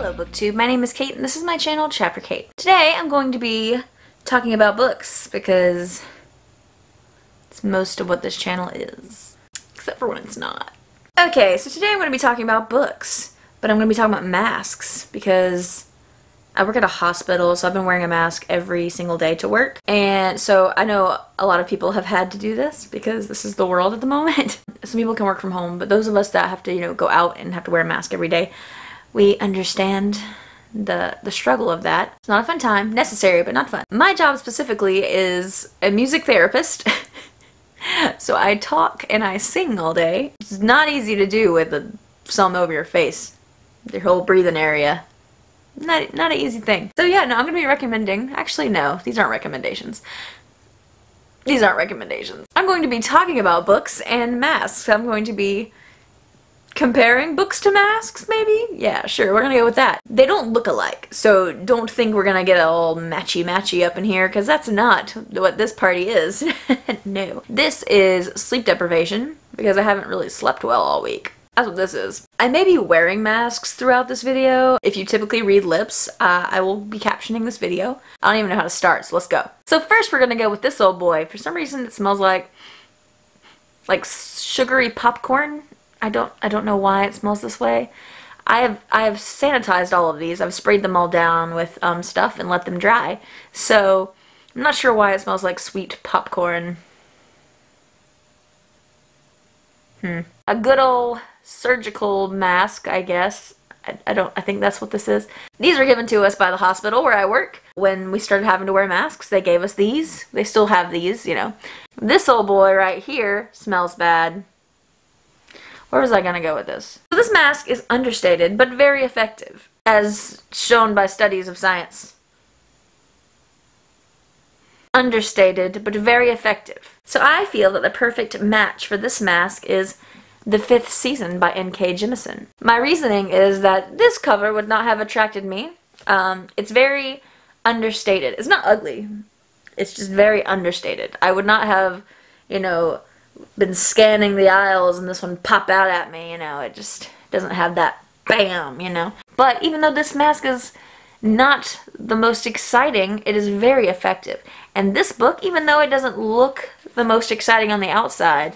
Hello BookTube, my name is Kate and this is my channel, Chapter Kate. Today I'm going to be talking about books because it's most of what this channel is. Except for when it's not. Okay, so today I'm going to be talking about books, but I'm going to be talking about masks because I work at a hospital, so I've been wearing a mask every single day to work. And so I know a lot of people have had to do this because this is the world at the moment. Some people can work from home, but those of us that have to, you know, go out and have to wear a mask every day, we understand the struggle of that. It's not a fun time, necessary, but not fun. My job specifically is a music therapist. So I talk and I sing all day. It's not easy to do with a something over your face. Your whole breathing area. Not an easy thing. So yeah, no, I'm gonna be recommending, actually no, these aren't recommendations. These aren't recommendations. I'm going to be talking about books and masks. I'm going to be comparing books to masks, maybe? Yeah, sure, we're gonna go with that. They don't look alike, so don't think we're gonna get all matchy-matchy up in here, because that's not what this party is. No. This is sleep deprivation, because I haven't really slept well all week. That's what this is. I may be wearing masks throughout this video. If you typically read lips, I will be captioning this video. I don't even know how to start, so let's go. So first we're gonna go with this old boy. For some reason it smells like sugary popcorn. I don't know why it smells this way. I have sanitized all of these. I've sprayed them all down with stuff and let them dry. So I'm not sure why it smells like sweet popcorn. A good old surgical mask, I guess. I think that's what this is. These were given to us by the hospital where I work. When we started having to wear masks, they gave us these. They still have these, you know. This old boy right here smells bad. Where was I gonna go with this? So this mask is understated, but very effective, as shown by studies of science. Understated, but very effective. So I feel that the perfect match for this mask is The Fifth Season by N.K. Jemisin. My reasoning is that this cover would not have attracted me. It's very understated. It's not ugly. It's just very understated. I would not have, you know, been scanning the aisles and this one pop out at me, you know, it just doesn't have that BAM, you know. But even though this mask is not the most exciting, it is very effective. And this book, even though it doesn't look the most exciting on the outside,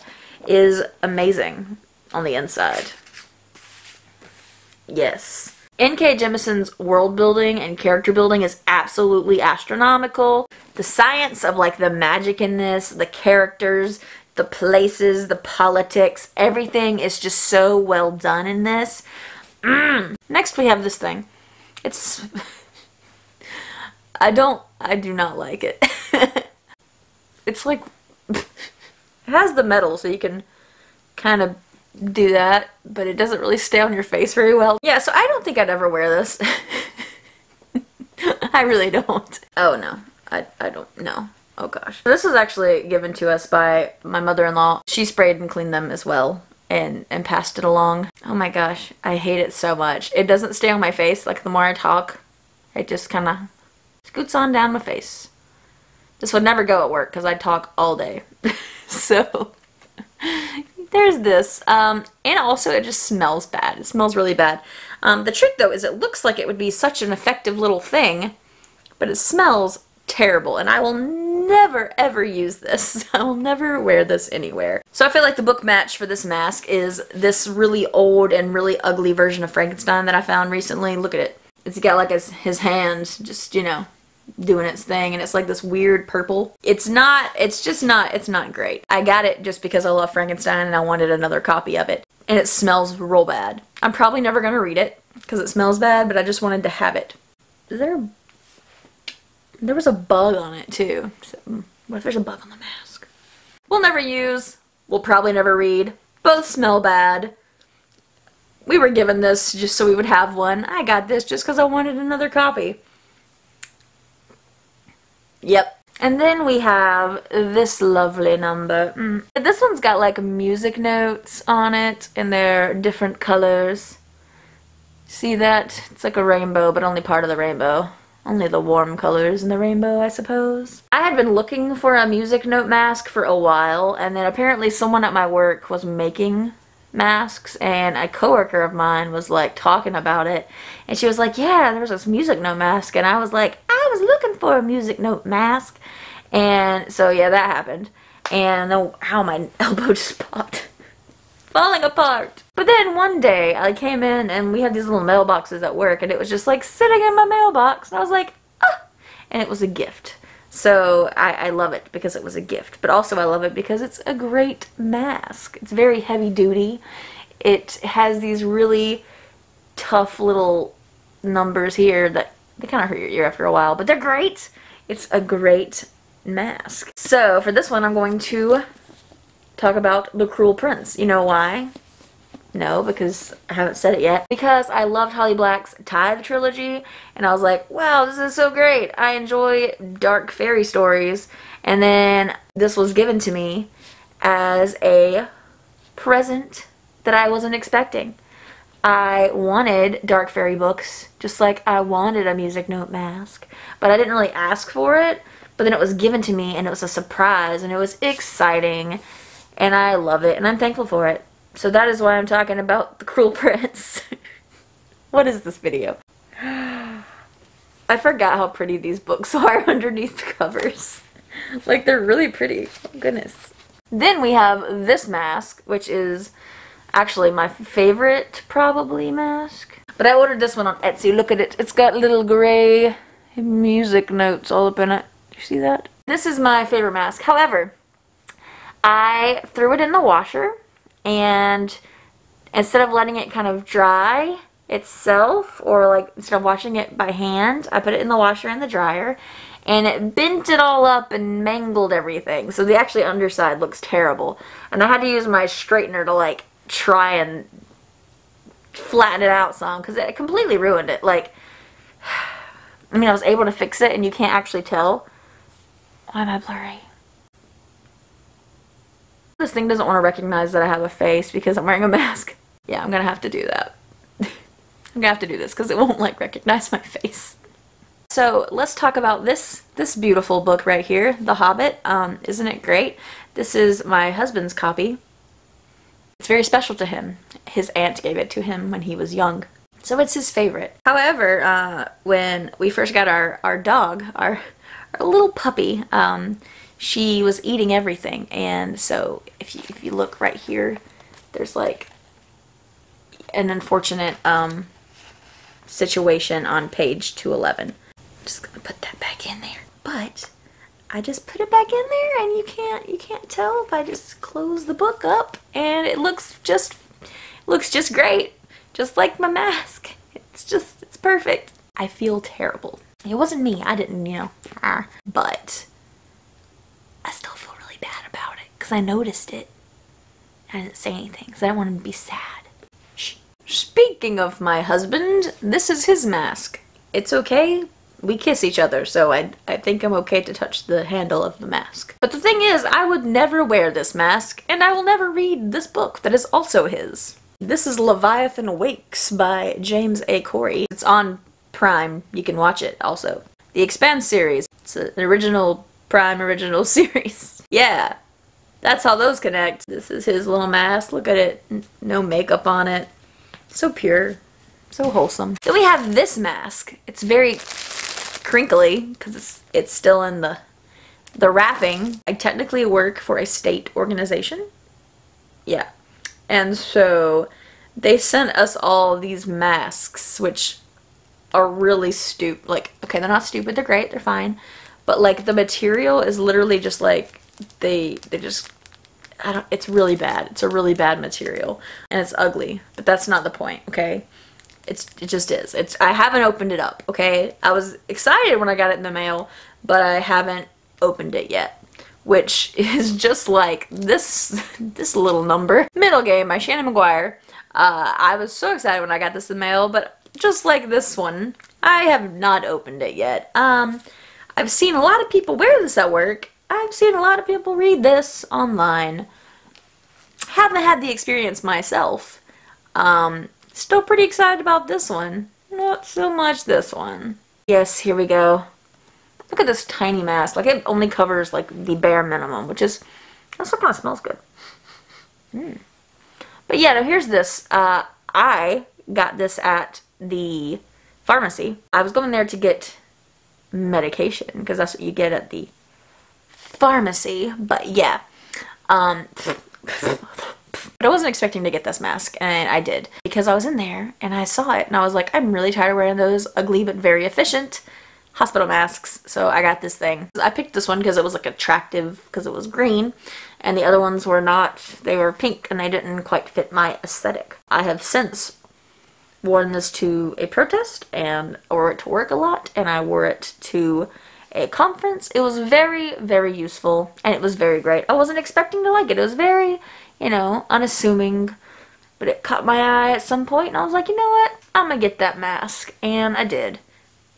is amazing on the inside. Yes. N.K. Jemisin's world building and character building is absolutely astronomical. The science of like the magic in this, the characters, the places, the politics, everything is just so well done in this. Next we have this thing. It's... I do not like it. It's like... It has the metal so you can kind of do that, but it doesn't really stay on your face very well. Yeah, so I don't think I'd ever wear this. I really don't. Oh no. I don't know. Oh gosh. This was actually given to us by my mother-in-law. She sprayed and cleaned them as well and passed it along. Oh my gosh, I hate it so much. It doesn't stay on my face. Like the more I talk, it just kind of scoots on down my face. This would never go at work because I talk all day. So there's this. And also it just smells bad. It smells really bad. The trick though is it looks like it would be such an effective little thing, but it smells terrible and I will never ever use this. I will never wear this anywhere. So I feel like the book match for this mask is this really old and really ugly version of Frankenstein that I found recently. Look at it. It's got like his hand just, you know, doing its thing and it's like this weird purple. It's not great. I got it just because I love Frankenstein and I wanted another copy of it. And it smells real bad. I'm probably never gonna read it because it smells bad, but I just wanted to have it. Is there a... There was a bug on it too. So, what if there's a bug on the mask? We'll never use. We'll probably never read. Both smell bad. We were given this just so we would have one. I got this just because I wanted another copy. Yep. And then we have this lovely number. This one's got like music notes on it and they're different colors. See that? It's like a rainbow, but only part of the rainbow. Only the warm colors in the rainbow, I suppose. I had been looking for a music note mask for a while, and then apparently someone at my work was making masks, and a coworker of mine was like talking about it, and she was like, yeah, there was this music note mask, and I was like, I was looking for a music note mask. And so yeah, that happened. And oh, how my elbow just popped. Falling apart. But then one day I came in and we had these little mailboxes at work, and it was just like sitting in my mailbox, and I was like, ah, and it was a gift. So I love it because it was a gift, but also I love it because it's a great mask. It's very heavy duty. It has these really tough little numbers here that they kind of hurt your ear after a while, but they're great. It's a great mask. So for this one I'm going to talk about The Cruel Prince. You know why? No, because I haven't said it yet. Because I loved Holly Black's Tithe trilogy, and I was like, wow, this is so great. I enjoy dark fairy stories. And then this was given to me as a present that I wasn't expecting. I wanted dark fairy books, just like I wanted a music note mask, but I didn't really ask for it. But then it was given to me, and it was a surprise, and it was exciting, and I love it, and I'm thankful for it. So that is why I'm talking about The Cruel Prince. What is this video? I forgot how pretty these books are underneath the covers. Like, they're really pretty. Oh, goodness. Then we have this mask, which is actually my favorite, probably, mask. But I ordered this one on Etsy. Look at it. It's got little gray music notes all up in it. You see that? This is my favorite mask. However, I threw it in the washer, and instead of letting it kind of dry itself, or like instead of washing it by hand, I put it in the washer and the dryer, and it bent it all up and mangled everything. So the actually underside looks terrible, and I had to use my straightener to like try and flatten it out some, because it completely ruined it. Like, I mean, I was able to fix it, and you can't actually tell. Why am I blurry? This thing doesn't want to recognize that I have a face because I'm wearing a mask. Yeah, I'm gonna have to do that. I'm gonna have to do this because it won't like recognize my face. So let's talk about this beautiful book right here, The Hobbit. Isn't it great? This is my husband's copy. It's very special to him. His aunt gave it to him when he was young, so it's his favorite. However, when we first got our dog, our little puppy, she was eating everything, and so if you look right here, there's like an unfortunate situation on page 211. I'm just gonna put that back in there, but I just put it back in there, and you can't tell if I just close the book up, and it looks just great, just like my mask. It's perfect. I feel terrible. It wasn't me. I didn't, you know, but I still feel really bad about it because I noticed it. I didn't say anything because I didn't want him to be sad. Shh. Speaking of my husband, this is his mask. It's okay. We kiss each other, so I think I'm okay to touch the handle of the mask. But the thing is, I would never wear this mask, and I will never read this book that is also his. This is Leviathan Wakes by James A. Corey. It's on Prime. You can watch it also. The Expanse series. It's an original Prime original series. Yeah, that's how those connect. This is his little mask. Look at it. No makeup on it. So pure. So wholesome. Then we have this mask. It's very crinkly because it's still in the wrapping. I technically work for a state organization. Yeah. And so they sent us all these masks, which are really stupid. Like, okay, they're not stupid. They're great. They're fine. But like the material is literally just like they just, I don't, it's really bad. It's a really bad material, and it's ugly, but that's not the point, okay? It just is. I haven't opened it up, okay? I was excited when I got it in the mail, but I haven't opened it yet, which is just like this little number. Middle Game by Shannon Maguire. I was so excited when I got this in the mail, but just like this one, I have not opened it yet. I've seen a lot of people wear this at work. I've seen a lot of people read this online. Haven't had the experience myself. Still pretty excited about this one. Not so much this one. Yes, here we go. Look at this tiny mask. Like, it only covers like the bare minimum, which is, also kind of smells good. Mm. But yeah, no, here's this. I got this at the pharmacy. I was going there to get medication because that's what you get at the pharmacy. But yeah, but I wasn't expecting to get this mask, and I did, because I was in there and I saw it and I was like, I'm really tired of wearing those ugly but very efficient hospital masks. So I got this thing. I picked this one because it was like attractive, because it was green, and the other ones were not. They were pink and they didn't quite fit my aesthetic. I have since worn this to a protest, and I wore it to work a lot, and I wore it to a conference. It was very, very useful, and it was very great. I wasn't expecting to like it. It was very, you know, unassuming, but it caught my eye at some point, and I was like, you know what? I'm gonna get that mask, and I did.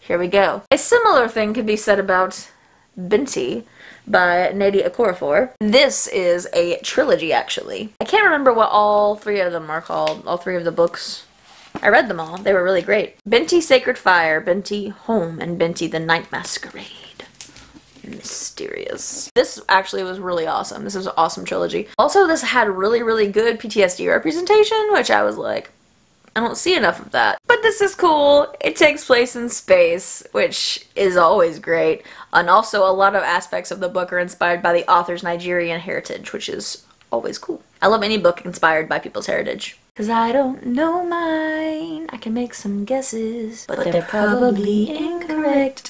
Here we go. A similar thing could be said about Binti by N.K. Jemisin. This is a trilogy, actually. I can't remember what all three of them are called, all three of the books. I read them all. They were really great. Binti Sacred Fire, Binti Home, and Binti the Night Masquerade. Mysterious. This actually was really awesome. This was an awesome trilogy. Also, this had really, really good PTSD representation, which I was like, I don't see enough of that. But this is cool. It takes place in space, which is always great. And also, a lot of aspects of the book are inspired by the author's Nigerian heritage, which is always cool. I love any book inspired by people's heritage. Cause I don't know mine. I can make some guesses, but they're probably incorrect.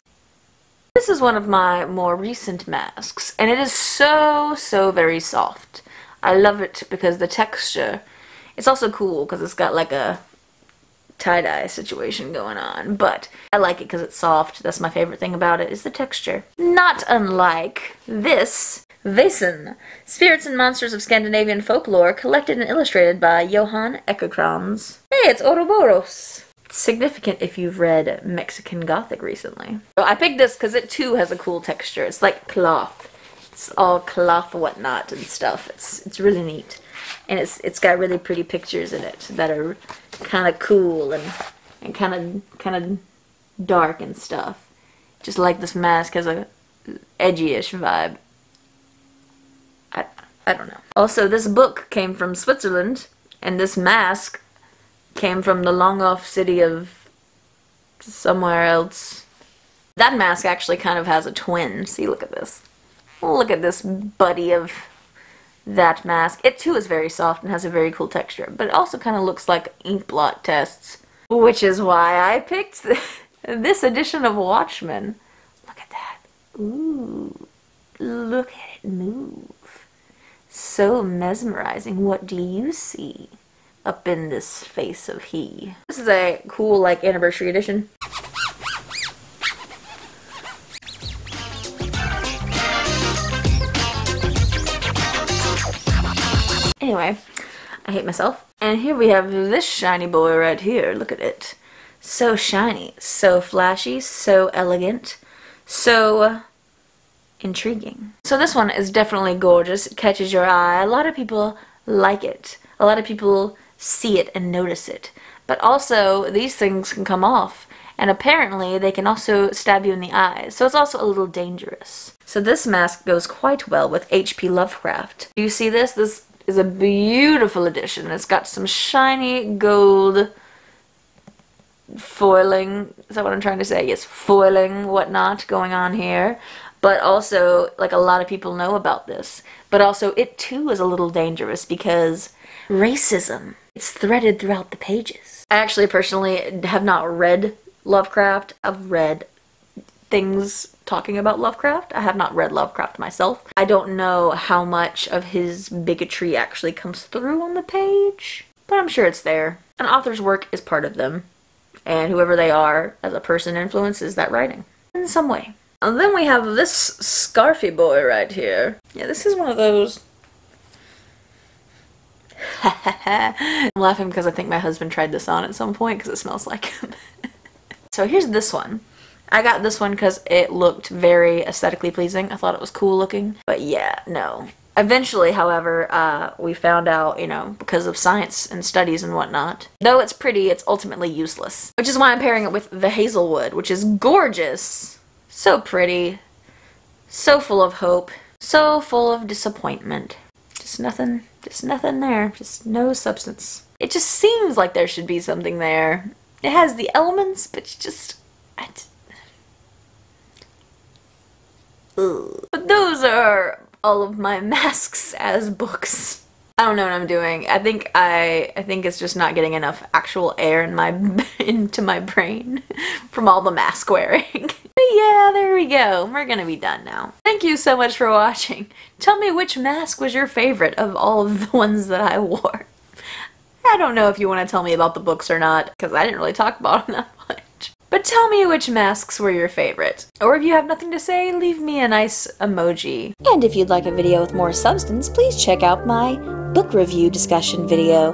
This is one of my more recent masks, and it is so very soft. I love it because the texture. It's also cool because it's got like a tie-dye situation going on, but I like it because it's soft. That's my favorite thing about it, is the texture. Not unlike this, Vesen, Spirits and Monsters of Scandinavian Folklore, collected and illustrated by Johan Ekokrans. Hey, it's Ouroboros. It's significant if you've read Mexican Gothic recently. So I picked this because it too has a cool texture. It's like cloth. It's all cloth whatnot and stuff. It's really neat. And it's got really pretty pictures in it that are kind of cool and kind of dark and stuff. Just like this mask has a edgy-ish vibe. I don't know. Also, this book came from Switzerland, and this mask came from the long-off city of somewhere else. That mask actually kind of has a twin. See, look at this. Look at this buddy of that mask. It too is very soft and has a very cool texture, but it also kind of looks like ink blot tests, which is why I picked this edition of Watchmen. Look at that. Ooh, look at it move. So mesmerizing. What do you see up in this face of he? This is a cool, like, anniversary edition. Anyway, I hate myself. And here we have this shiny boy right here. Look at it. So shiny, so flashy, so elegant, so intriguing. So this one is definitely gorgeous. It catches your eye. A lot of people like it. A lot of people see it and notice it. But also, these things can come off. And apparently, they can also stab you in the eyes. So it's also a little dangerous. So this mask goes quite well with HP Lovecraft. Do you see this? This is a beautiful edition. It's got some shiny gold foiling, is that what I'm trying to say? Yes, foiling, whatnot going on here. But also, like, a lot of people know about this. But also, it too is a little dangerous because racism, it's threaded throughout the pages. I actually personally have not read Lovecraft. I've read things talking about Lovecraft. I have not read Lovecraft myself. I don't know how much of his bigotry actually comes through on the page, but I'm sure it's there. An author's work is part of them, and whoever they are as a person influences that writing in some way. And then we have this scarfy boy right here. Yeah, this is one of those. I'm laughing because I think my husband tried this on at some point because it smells like him. So here's this one. I got this one because it looked very aesthetically pleasing. I thought it was cool looking. But yeah, no. Eventually, however, we found out, you know, because of science and studies and whatnot, though it's pretty, it's ultimately useless. Which is why I'm pairing it with the Hazelwood, which is gorgeous. So pretty. So full of hope. So full of disappointment. Just nothing Just nothing there. Just no substance. It just seems like there should be something there. It has the elements, but it's just... But those are all of my masks as books. I don't know what I'm doing. I think it's just not getting enough actual air in into my brain from all the mask wearing. But yeah, there we go. We're gonna be done now. Thank you so much for watching. Tell me which mask was your favorite of all of the ones that I wore. I don't know if you want to tell me about the books or not, because I didn't really talk about them that much. But tell me which masks were your favorite. Or if you have nothing to say, leave me a nice emoji. And if you'd like a video with more substance, please check out my book review discussion video.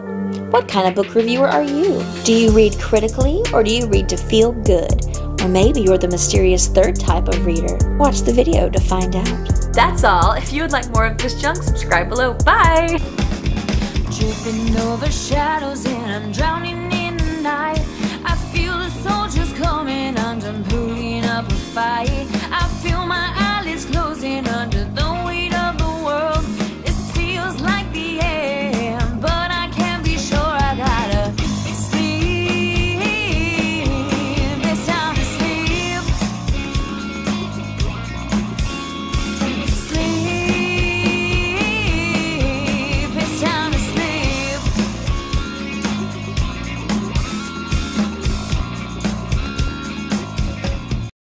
What kind of book reviewer are you? Do you read critically, or do you read to feel good? Or maybe you're the mysterious third type of reader. Watch the video to find out. That's all. If you would like more of this junk, subscribe below. Bye! Dripping over shadows and I'm drowning in the night. I feel the soldiers coming, I'm done putting up a fight.